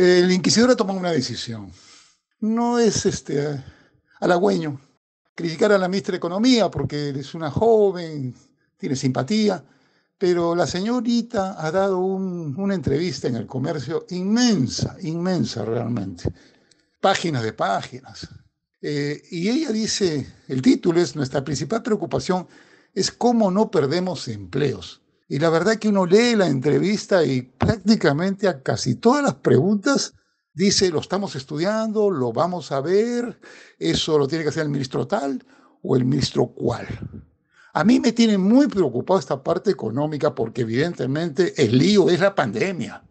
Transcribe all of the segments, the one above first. La inquisidora tomó una decisión. No es halagüeño criticar a la ministra de Economía porque es una joven, tiene simpatía, pero la señorita ha dado una entrevista en El Comercio inmensa, inmensa realmente. Páginas de páginas. Y ella dice, el título es: nuestra principal preocupación es cómo no perdemos empleos. Y la verdad que uno lee la entrevista y prácticamente a casi todas las preguntas dice, lo estamos estudiando, lo vamos a ver, eso lo tiene que hacer el ministro tal o el ministro cual. A mí me tiene muy preocupado esta parte económica porque evidentemente el lío es la pandemia.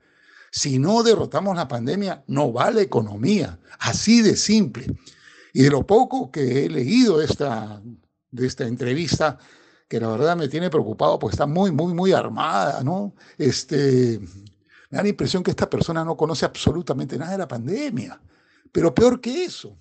Si no derrotamos la pandemia, no va la economía. Así de simple. Y de lo poco que he leído de esta entrevista, que la verdad me tiene preocupado porque está muy, muy, muy armada, ¿no? Me da la impresión que esta persona no conoce absolutamente nada de la pandemia. Pero peor que eso,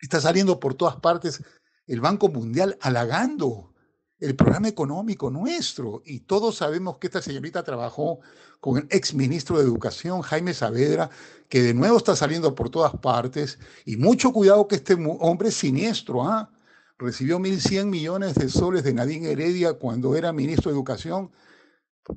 está saliendo por todas partes el Banco Mundial halagando el programa económico nuestro. Y todos sabemos que esta señorita trabajó con el exministro de Educación, Jaime Saavedra, que de nuevo está saliendo por todas partes. Y mucho cuidado que este hombre es siniestro, ¿ah? Recibió 1.100 millones de soles de Nadine Heredia cuando era ministro de Educación.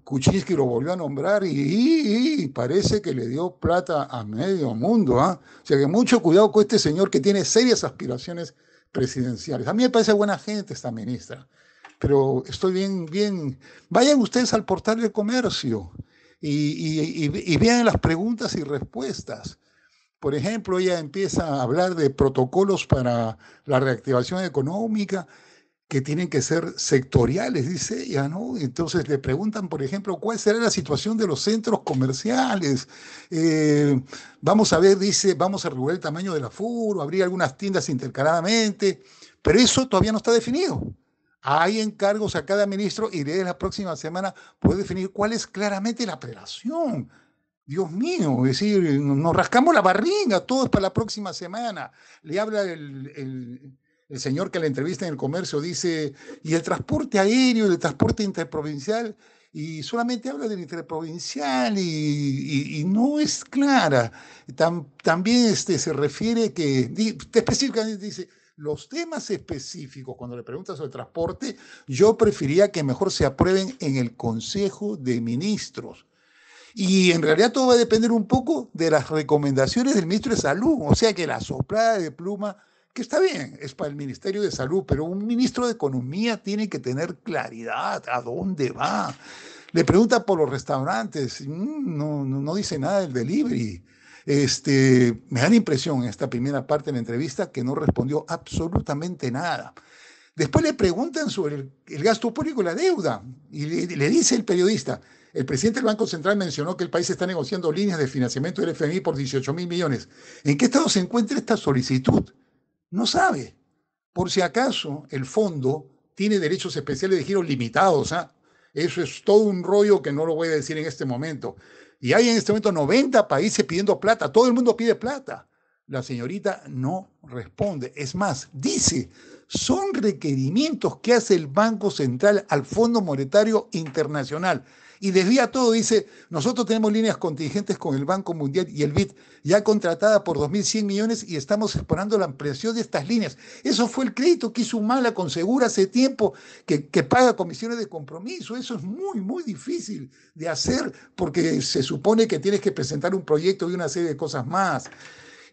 Kuczynski lo volvió a nombrar y parece que le dio plata a medio mundo, ¿ah? O sea que mucho cuidado con este señor que tiene serias aspiraciones presidenciales. A mí me parece buena gente esta ministra, pero estoy bien, bien. Vayan ustedes al portal del Comercio y vean las preguntas y respuestas. Por ejemplo, ella empieza a hablar de protocolos para la reactivación económica que tienen que ser sectoriales, dice ella, ¿no? Entonces le preguntan, por ejemplo, ¿cuál será la situación de los centros comerciales? Vamos a ver, dice, vamos a regular el tamaño del aforo, abrir algunas tiendas intercaladamente, pero eso todavía no está definido. Hay encargos a cada ministro y desde la próxima semana puede definir cuál es claramente la prelación. Dios mío, es decir, nos rascamos la barriga, todo es para la próxima semana. Le habla el señor que la entrevista en El Comercio, dice, y el transporte aéreo, el transporte interprovincial, y solamente habla del interprovincial y no es clara. También se refiere que, específicamente dice, los temas específicos, cuando le preguntas sobre transporte, yo preferiría que mejor se aprueben en el Consejo de Ministros. Y en realidad todo va a depender un poco de las recomendaciones del ministro de Salud. O sea que la soplada de pluma, que está bien, es para el Ministerio de Salud, pero un ministro de Economía tiene que tener claridad a dónde va. Le pregunta por los restaurantes, no dice nada del delivery. Me da la impresión en esta primera parte de la entrevista que no respondió absolutamente nada. Después le preguntan sobre el gasto público y la deuda. Y le dice el periodista, el presidente del Banco Central mencionó que el país está negociando líneas de financiamiento del FMI por 18.000 millones. ¿En qué estado se encuentra esta solicitud? No sabe. Por si acaso, el fondo tiene derechos especiales de giro limitados, ¿ah? Eso es todo un rollo que no lo voy a decir en este momento. Y hay en este momento 90 países pidiendo plata. Todo el mundo pide plata. La señorita no responde. Es más, dice, son requerimientos que hace el Banco Central al Fondo Monetario Internacional. Y desvía todo, dice, nosotros tenemos líneas contingentes con el Banco Mundial y el BID, ya contratada por 2.100 millones y estamos explorando la ampliación de estas líneas. Eso fue el crédito que hizo Humala con Segura hace tiempo, que paga comisiones de compromiso. Eso es muy, muy difícil de hacer porque se supone que tienes que presentar un proyecto y una serie de cosas más.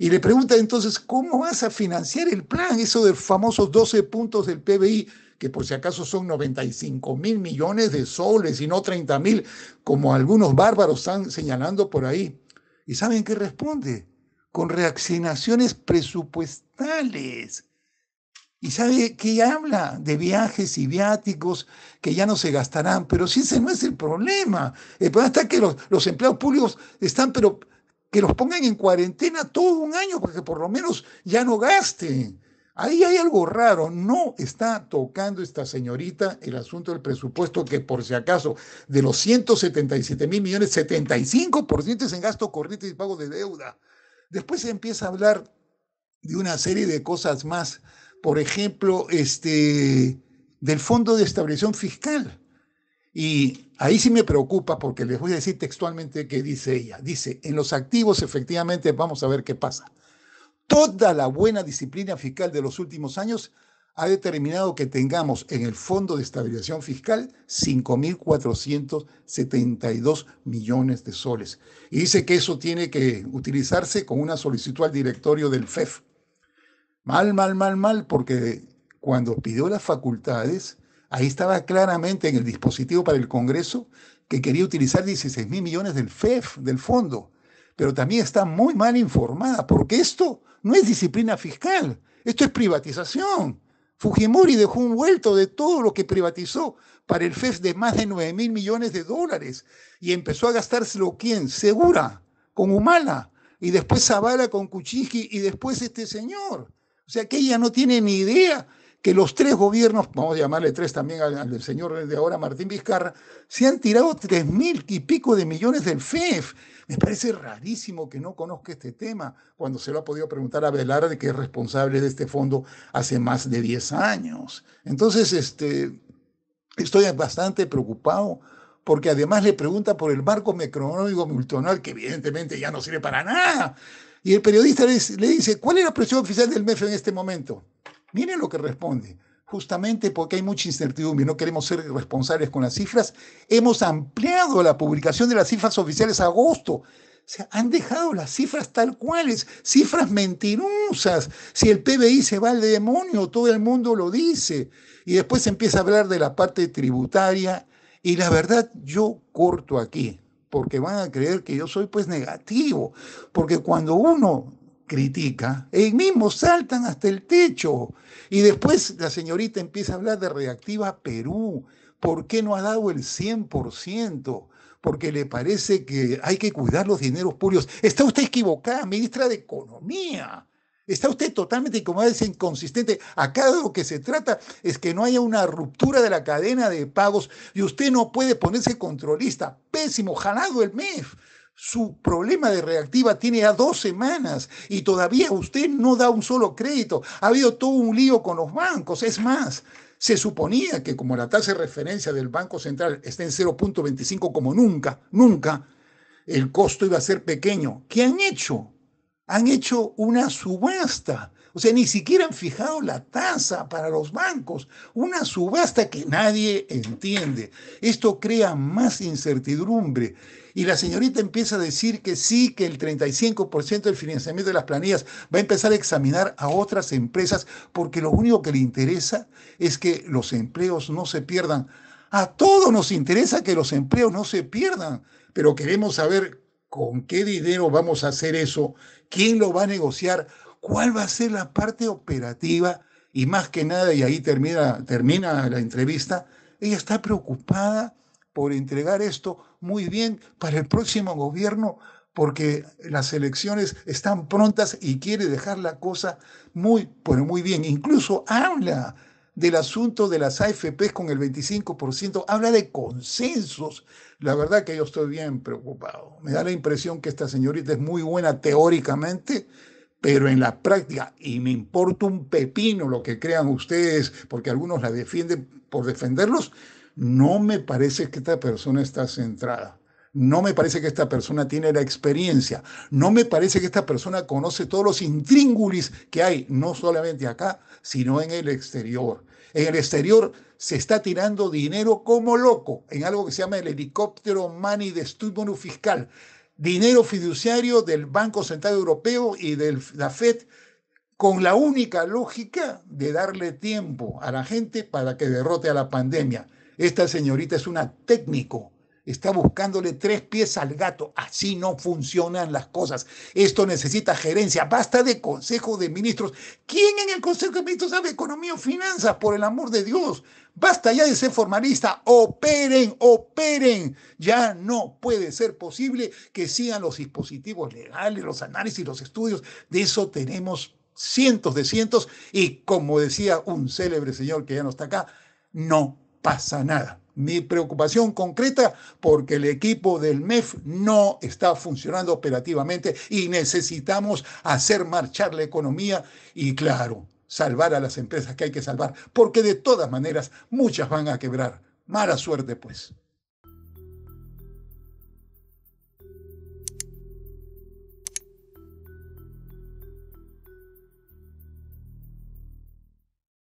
Y le pregunta entonces, ¿cómo vas a financiar el plan? Eso de los famosos 12 puntos del PBI, que por si acaso son 95.000 millones de soles y no 30.000, como algunos bárbaros están señalando por ahí. ¿Y saben qué responde? Con reasignaciones presupuestales. ¿Y sabe qué habla? De viajes y viáticos que ya no se gastarán. Pero si ese no es el problema. El problema está que los empleados públicos están, pero que los pongan en cuarentena todo un año para que por lo menos ya no gasten. Ahí hay algo raro, no está tocando esta señorita el asunto del presupuesto que por si acaso de los 177.000 millones, 75% es en gasto corriente y pago de deuda. Después se empieza a hablar de una serie de cosas más, por ejemplo, del Fondo de Estabilización Fiscal. Y ahí sí me preocupa porque les voy a decir textualmente qué dice ella. Dice, en los activos efectivamente vamos a ver qué pasa. Toda la buena disciplina fiscal de los últimos años ha determinado que tengamos en el Fondo de Estabilización Fiscal 5.472 millones de soles. Y dice que eso tiene que utilizarse con una solicitud al directorio del FEF. Mal, porque cuando pidió las facultades, ahí estaba claramente en el dispositivo para el Congreso que quería utilizar 16.000 millones del FEF, del fondo. Pero también está muy mal informada, porque esto no es disciplina fiscal, esto es privatización. Fujimori dejó un vuelto de todo lo que privatizó para el FEF de más de 9.000 millones de dólares y empezó a gastárselo, ¿quién? Segura, con Humala, y después Zavala con Kuczynski y después este señor. O sea que ella no tiene ni idea que los tres gobiernos, vamos a llamarle tres también al señor de ahora, Martín Vizcarra, se han tirado 3.000 y pico de millones del FEF. Me parece rarísimo que no conozca este tema cuando se lo ha podido preguntar a Velarde, que es responsable de este fondo hace más de 10 años. Entonces, estoy bastante preocupado porque además le pregunta por el marco macroeconómico multianual, que evidentemente ya no sirve para nada. Y el periodista le dice, ¿cuál es la presión oficial del MEF en este momento? Miren lo que responde. Justamente porque hay mucha incertidumbre, no queremos ser responsables con las cifras, hemos ampliado la publicación de las cifras oficiales a agosto. O sea, han dejado las cifras tal cuales, cifras mentirosas. Si el PBI se va al demonio, todo el mundo lo dice. Y después se empieza a hablar de la parte tributaria. Y la verdad, yo corto aquí, porque van a creer que yo soy pues negativo. Porque cuando uno critica, ellos mismos saltan hasta el techo. Y después la señorita empieza a hablar de Reactiva Perú. ¿Por qué no ha dado el 100%? Porque le parece que hay que cuidar los dineros públicos. Está usted equivocada, ministra de Economía. Está usted totalmente inconsistente. Acá de lo que se trata es que no haya una ruptura de la cadena de pagos y usted no puede ponerse controlista. Pésimo, jalado el MEF. Su problema de Reactiva tiene ya 2 semanas y todavía usted no da un solo crédito. Ha habido todo un lío con los bancos. Es más, se suponía que como la tasa de referencia del Banco Central está en 0.25 como nunca, el costo iba a ser pequeño. ¿Qué han hecho? Han hecho una subasta. O sea, ni siquiera han fijado la tasa para los bancos. Una subasta que nadie entiende. Esto crea más incertidumbre. Y la señorita empieza a decir que sí, que el 35% del financiamiento de las planillas va a empezar a examinar a otras empresas, porque lo único que le interesa es que los empleos no se pierdan. A todos nos interesa que los empleos no se pierdan, pero queremos saber con qué dinero vamos a hacer eso, quién lo va a negociar, cuál va a ser la parte operativa y más que nada, y ahí termina la entrevista, ella está preocupada por entregar esto muy bien para el próximo gobierno, porque las elecciones están prontas y quiere dejar la cosa muy bien. Incluso habla del asunto de las AFP con el 25%, habla de consensos. La verdad que yo estoy bien preocupado. Me da la impresión que esta señorita es muy buena teóricamente, pero en la práctica, y me importa un pepino lo que crean ustedes, porque algunos la defienden por defenderlos, no me parece que esta persona está centrada. No me parece que esta persona tiene la experiencia. No me parece que esta persona conoce todos los intríngulis que hay, no solamente acá, sino en el exterior. En el exterior se está tirando dinero como loco en algo que se llama el helicóptero money de estímulo fiscal. Dinero fiduciario del Banco Central Europeo y de la FED, con la única lógica de darle tiempo a la gente para que derrote a la pandemia. Esta señorita es una técnico, está buscándole 3 pies al gato, así no funcionan las cosas. Esto necesita gerencia, basta de Consejo de Ministros. ¿Quién en el Consejo de Ministros sabe economía o finanzas, por el amor de Dios? Basta ya de ser formalista, operen. Ya no puede ser posible que sigan los dispositivos legales, los análisis, los estudios. De eso tenemos cientos, y como decía un célebre señor que ya no está acá, no pasa nada. Mi preocupación concreta porque el equipo del MEF no está funcionando operativamente y necesitamos hacer marchar la economía y, claro, salvar a las empresas que hay que salvar, porque de todas maneras muchas van a quebrar. Mala suerte, pues.